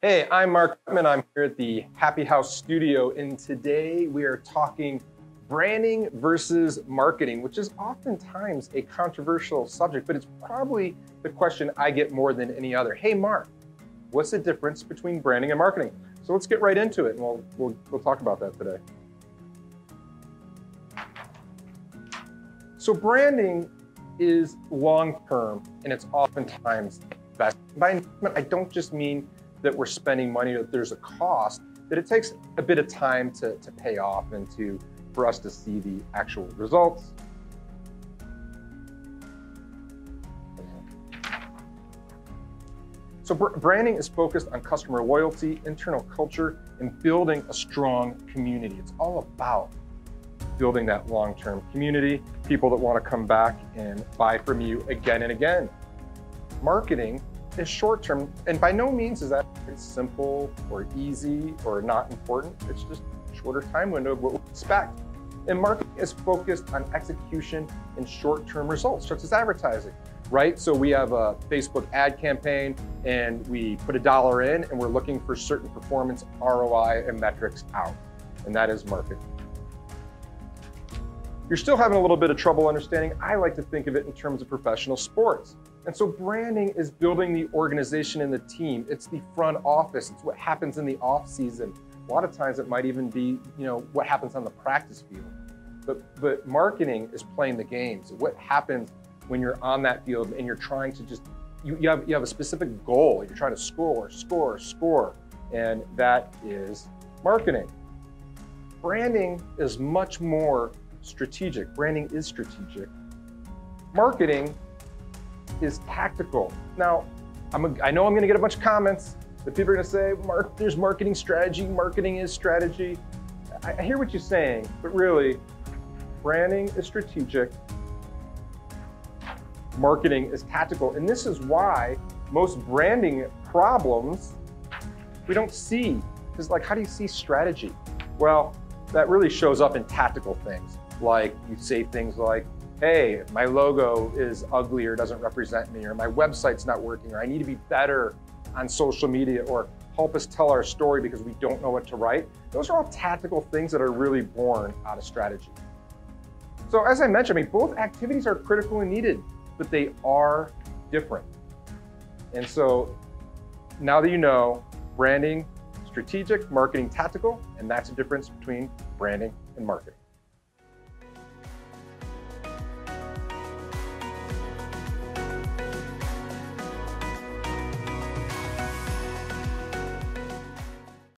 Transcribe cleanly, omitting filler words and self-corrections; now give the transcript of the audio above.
Hey, I'm Mark Gutman. I'm here at the Happy House Studio, and today we are talking branding versus marketing, which is oftentimes a controversial subject, but it's probably the question I get more than any other. Hey, Mark, what's the difference between branding and marketing? So let's get right into it, and we'll talk about that today. So branding is long-term, and it's oftentimes best. By investment, I don't just mean that we're spending money, that there's a cost, that it takes a bit of time to pay off and for us to see the actual results. So branding is focused on customer loyalty, internal culture, and building a strong community. It's all about building that long-term community, people that want to come back and buy from you again and again. Marketing is short-term, and by no means is that it's simple or easy or not important. It's just a shorter time window of what we expect. And marketing is focused on execution and short-term results, such as advertising, right? So we have a Facebook ad campaign and we put $1 in and we're looking for certain performance ROI and metrics out, and that is marketing. You're still having a little bit of trouble understanding. I like to think of it in terms of professional sports. And so branding is building the organization and the team. It's the front office. It's what happens in the off season. A lot of times it might even be, you know, what happens on the practice field. But marketing is playing the games. What happens when you're on that field and you're trying to just, you have a specific goal. You're trying to score. And that is marketing. Branding is much more strategic. Branding is strategic. Marketing is tactical. Now, I know I'm going to get a bunch of comments that people are going to say, Mark, there's marketing strategy. Marketing is strategy. I hear what you're saying, but really, branding is strategic. Marketing is tactical. And this is why most branding problems we don't see. Because, like, how do you see strategy? Well, that really shows up in tactical things. Like, you say things like, hey, my logo is ugly or doesn't represent me, or my website's not working, or I need to be better on social media, or help us tell our story because we don't know what to write. Those are all tactical things that are really born out of strategy. So as I mentioned, I mean, both activities are critical and needed, but they are different. And so now that you know branding, strategic, marketing, tactical, and that's the difference between branding and marketing.